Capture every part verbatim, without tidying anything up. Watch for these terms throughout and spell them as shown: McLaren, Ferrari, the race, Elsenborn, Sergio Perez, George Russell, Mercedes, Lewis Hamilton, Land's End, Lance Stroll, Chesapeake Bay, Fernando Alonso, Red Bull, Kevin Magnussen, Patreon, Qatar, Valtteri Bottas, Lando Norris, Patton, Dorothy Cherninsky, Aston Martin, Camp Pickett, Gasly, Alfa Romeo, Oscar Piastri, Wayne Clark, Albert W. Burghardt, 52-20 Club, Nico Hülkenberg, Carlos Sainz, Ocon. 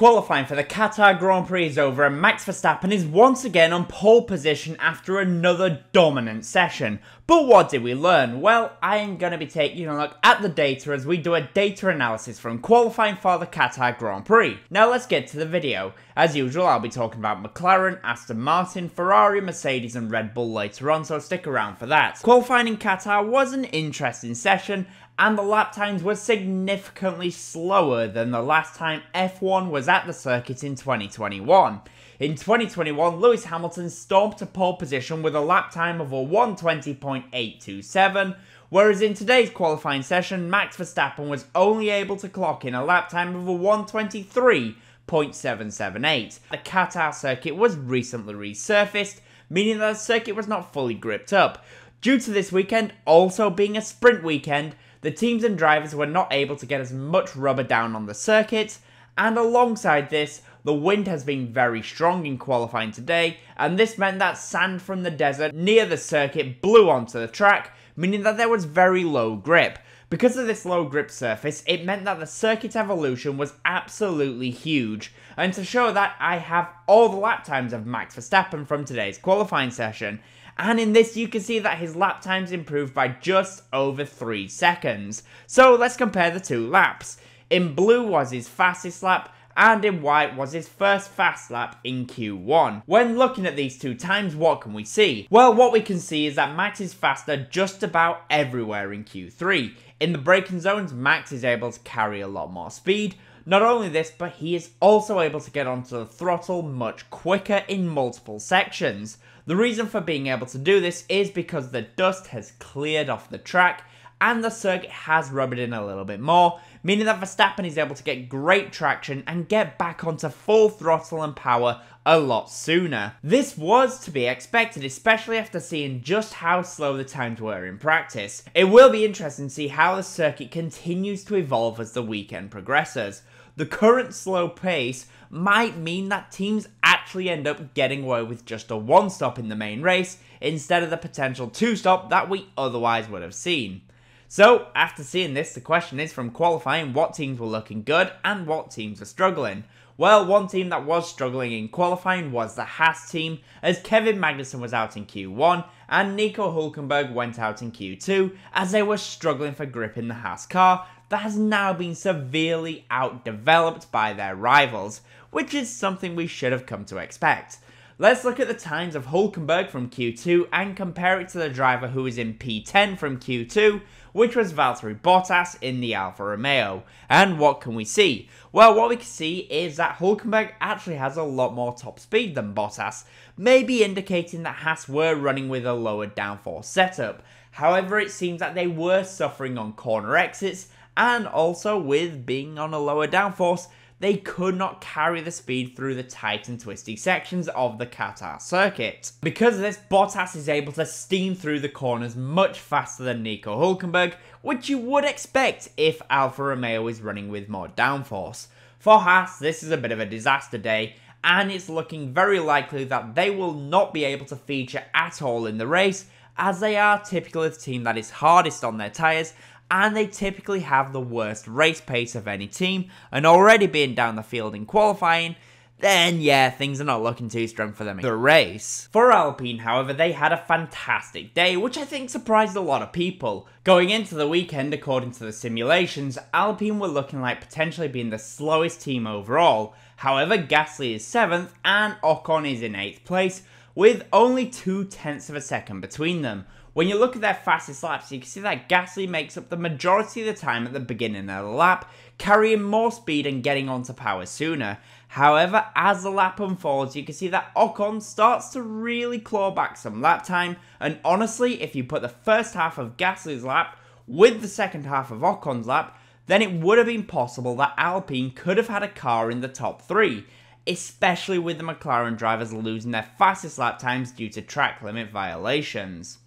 Qualifying for the Qatar Grand Prix is over and Max Verstappen is once again on pole position after another dominant session. But what did we learn? Well, I am going to be taking a look at the data as we do a data analysis from qualifying for the Qatar Grand Prix. Now let's get to the video. As usual, I'll be talking about McLaren, Aston Martin, Ferrari, Mercedes and Red Bull later on, so stick around for that. Qualifying in Qatar was an interesting session, and the lap times were significantly slower than the last time F one was at the circuit in twenty twenty-one. In twenty twenty-one, Lewis Hamilton stormed a pole position with a lap time of a one twenty point eight two seven, whereas in today's qualifying session, Max Verstappen was only able to clock in a lap time of a one twenty-three point seven seven eight. The Qatar circuit was recently resurfaced, meaning that the circuit was not fully gripped up. Due to this weekend also being a sprint weekend, the teams and drivers were not able to get as much rubber down on the circuit, and alongside this, the wind has been very strong in qualifying today, and this meant that sand from the desert near the circuit blew onto the track, meaning that there was very low grip. Because of this low grip surface, it meant that the circuit evolution was absolutely huge, and to show that, I have all the lap times of Max Verstappen from today's qualifying session. And in this you can see that his lap times improved by just over three seconds. So let's compare the two laps. In blue was his fastest lap, and in white was his first fast lap in Q one. When looking at these two times, what can we see? Well, what we can see is that Max is faster just about everywhere in Q three. In the braking zones, Max is able to carry a lot more speed. Not only this, but he is also able to get onto the throttle much quicker in multiple sections. The reason for being able to do this is because the dust has cleared off the track and the circuit has rubbered in a little bit more, meaning that Verstappen is able to get great traction and get back onto full throttle and power a lot sooner. This was to be expected, especially after seeing just how slow the times were in practice. It will be interesting to see how the circuit continues to evolve as the weekend progresses. The current slow pace might mean that teams actually end up getting away with just a one stop in the main race instead of the potential two stop that we otherwise would have seen. So, after seeing this, the question is from qualifying what teams were looking good and what teams were struggling. Well, one team that was struggling in qualifying was the Haas team, as Kevin Magnussen was out in Q one and Nico Hülkenberg went out in Q two as they were struggling for grip in the Haas car that has now been severely outdeveloped by their rivals, which is something we should have come to expect. Let's look at the times of Hülkenberg from Q two and compare it to the driver who is in P ten from Q two, which was Valtteri Bottas in the Alfa Romeo. And what can we see? Well, what we can see is that Hülkenberg actually has a lot more top speed than Bottas, maybe indicating that Haas were running with a lower downforce setup. However, it seems that they were suffering on corner exits, and also with being on a lower downforce, they could not carry the speed through the tight and twisty sections of the Qatar circuit. Because of this, Bottas is able to steam through the corners much faster than Nico Hülkenberg, which you would expect if Alfa Romeo is running with more downforce. For Haas, this is a bit of a disaster day, and it's looking very likely that they will not be able to feature at all in the race, as they are typically the team that is hardest on their tyres, and they typically have the worst race pace of any team, and already being down the field in qualifying, then yeah, things are not looking too strong for them in the race. For Alpine, however, they had a fantastic day, which I think surprised a lot of people. Going into the weekend, according to the simulations, Alpine were looking like potentially being the slowest team overall. However, Gasly is seventh and Ocon is in eighth place, with only two tenths of a second between them. When you look at their fastest laps, you can see that Gasly makes up the majority of the time at the beginning of the lap, carrying more speed and getting onto power sooner. However, as the lap unfolds, you can see that Ocon starts to really claw back some lap time, and honestly, if you put the first half of Gasly's lap with the second half of Ocon's lap, then it would have been possible that Alpine could have had a car in the top three, especially with the McLaren drivers losing their fastest lap times due to track limit violations.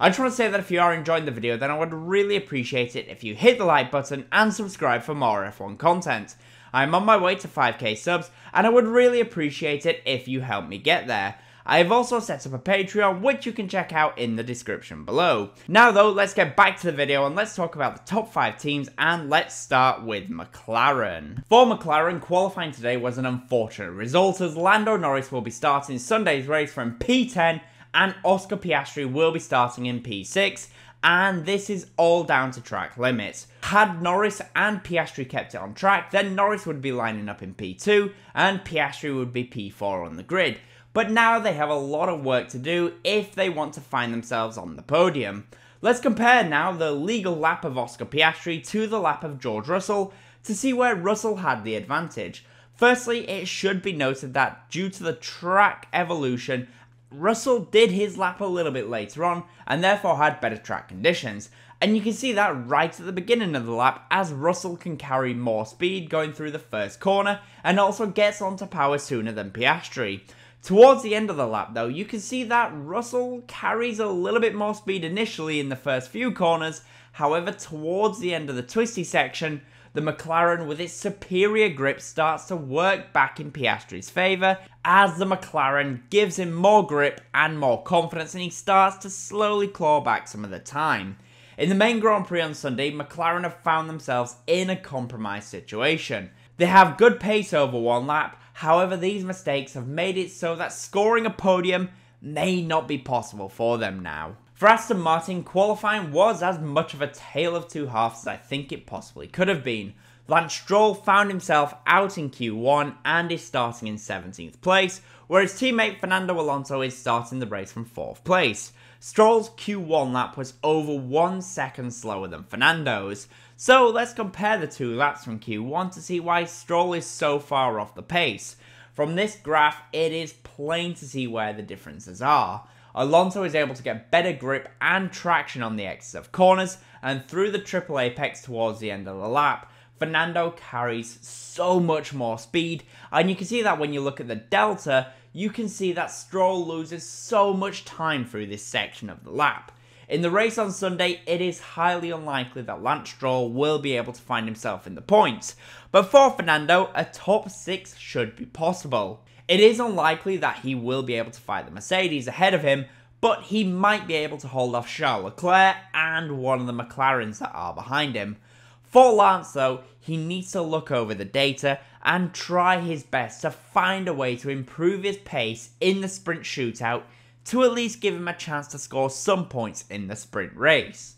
I just want to say that if you are enjoying the video, then I would really appreciate it if you hit the like button and subscribe for more F one content. I'm on my way to five K subs, and I would really appreciate it if you help me get there. I've also set up a Patreon, which you can check out in the description below. Now though, let's get back to the video and let's talk about the top five teams, and let's start with McLaren. For McLaren, qualifying today was an unfortunate result, as Lando Norris will be starting Sunday's race from P ten and Oscar Piastri will be starting in P six, and this is all down to track limits. Had Norris and Piastri kept it on track, then Norris would be lining up in P two and Piastri would be P four on the grid. But now they have a lot of work to do if they want to find themselves on the podium. Let's compare now the legal lap of Oscar Piastri to the lap of George Russell to see where Russell had the advantage. Firstly, it should be noted that due to the track evolution, Russell did his lap a little bit later on and therefore had better track conditions, and you can see that right at the beginning of the lap as Russell can carry more speed going through the first corner and also gets onto power sooner than Piastri. Towards the end of the lap though, you can see that Russell carries a little bit more speed initially in the first few corners. However, towards the end of the twisty section, the McLaren with its superior grip starts to work back in Piastri's favour as the McLaren gives him more grip and more confidence, and he starts to slowly claw back some of the time. In the main Grand Prix on Sunday, McLaren have found themselves in a compromised situation. They have good pace over one lap, however these mistakes have made it so that scoring a podium may not be possible for them now. For Aston Martin, qualifying was as much of a tale of two halves as I think it possibly could have been. Lance Stroll found himself out in Q one and is starting in seventeenth place, where his teammate Fernando Alonso is starting the race from fourth place. Stroll's Q one lap was over one second slower than Fernando's, so let's compare the two laps from Q one to see why Stroll is so far off the pace. From this graph, it is plain to see where the differences are. Alonso is able to get better grip and traction on the exits of corners and through the triple apex towards the end of the lap. Fernando carries so much more speed, and you can see that when you look at the delta, you can see that Stroll loses so much time through this section of the lap. In the race on Sunday, it is highly unlikely that Lance Stroll will be able to find himself in the points, but for Fernando, a top six should be possible. It is unlikely that he will be able to fight the Mercedes ahead of him, but he might be able to hold off Charles Leclerc and one of the McLarens that are behind him. For Lance though, he needs to look over the data and try his best to find a way to improve his pace in the sprint shootout to at least give him a chance to score some points in the sprint race.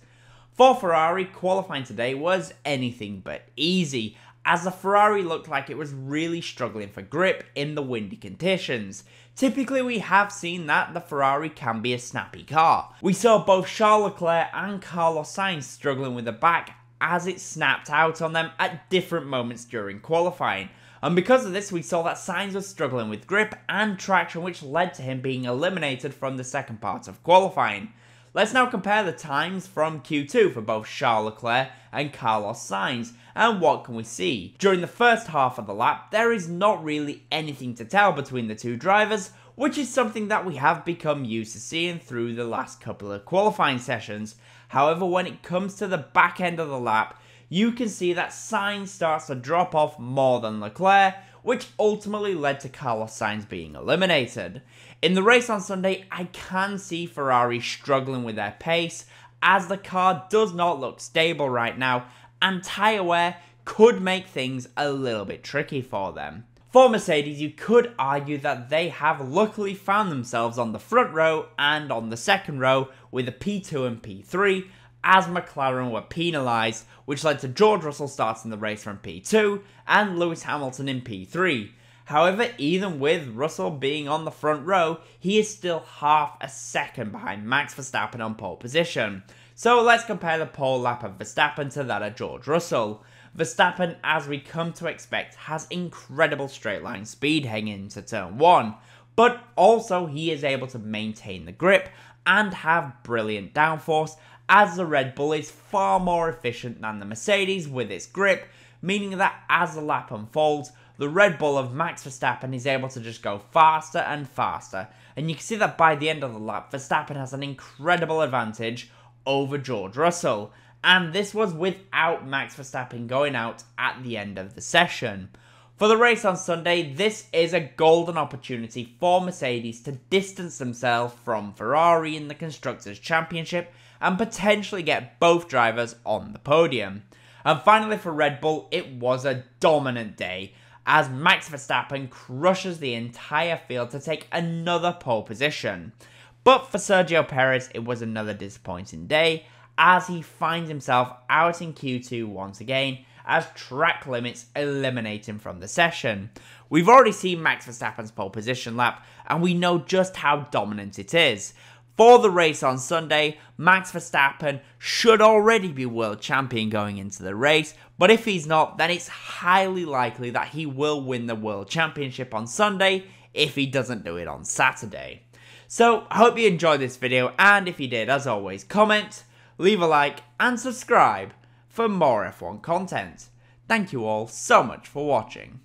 For Ferrari, qualifying today was anything but easy, as the Ferrari looked like it was really struggling for grip in the windy conditions. Typically we have seen that the Ferrari can be a snappy car. We saw both Charles Leclerc and Carlos Sainz struggling with the back as it snapped out on them at different moments during qualifying, and because of this we saw that Sainz was struggling with grip and traction, which led to him being eliminated from the second part of qualifying. Let's now compare the times from Q two for both Charles Leclerc and Carlos Sainz, and what can we see? During the first half of the lap, there is not really anything to tell between the two drivers, which is something that we have become used to seeing through the last couple of qualifying sessions. However, when it comes to the back end of the lap, you can see that Sainz starts to drop off more than Leclerc, which ultimately led to Carlos Sainz being eliminated. In the race on Sunday, I can see Ferrari struggling with their pace, as the car does not look stable right now, and tyre wear could make things a little bit tricky for them. For Mercedes, you could argue that they have luckily found themselves on the front row and on the second row with a P two and P three, as McLaren were penalised, which led to George Russell starting the race from P two and Lewis Hamilton in P three. However, even with Russell being on the front row, he is still half a second behind Max Verstappen on pole position. So let's compare the pole lap of Verstappen to that of George Russell. Verstappen, as we come to expect, has incredible straight line speed heading into turn one, but also he is able to maintain the grip and have brilliant downforce, as the Red Bull is far more efficient than the Mercedes with its grip, meaning that as the lap unfolds, the Red Bull of Max Verstappen is able to just go faster and faster, and you can see that by the end of the lap, Verstappen has an incredible advantage over George Russell, and this was without Max Verstappen going out at the end of the session. For the race on Sunday, this is a golden opportunity for Mercedes to distance themselves from Ferrari in the Constructors' Championship and potentially get both drivers on the podium. And finally for Red Bull, it was a dominant day as Max Verstappen crushes the entire field to take another pole position. But for Sergio Perez, it was another disappointing day as he finds himself out in Q two once again, as track limits eliminate him from the session. We've already seen Max Verstappen's pole position lap, and we know just how dominant it is. For the race on Sunday, Max Verstappen should already be world champion going into the race, but if he's not, then it's highly likely that he will win the world championship on Sunday if he doesn't do it on Saturday. So, I hope you enjoyed this video, and if you did, as always, comment, leave a like, and subscribe for more F one content. Thank you all so much for watching.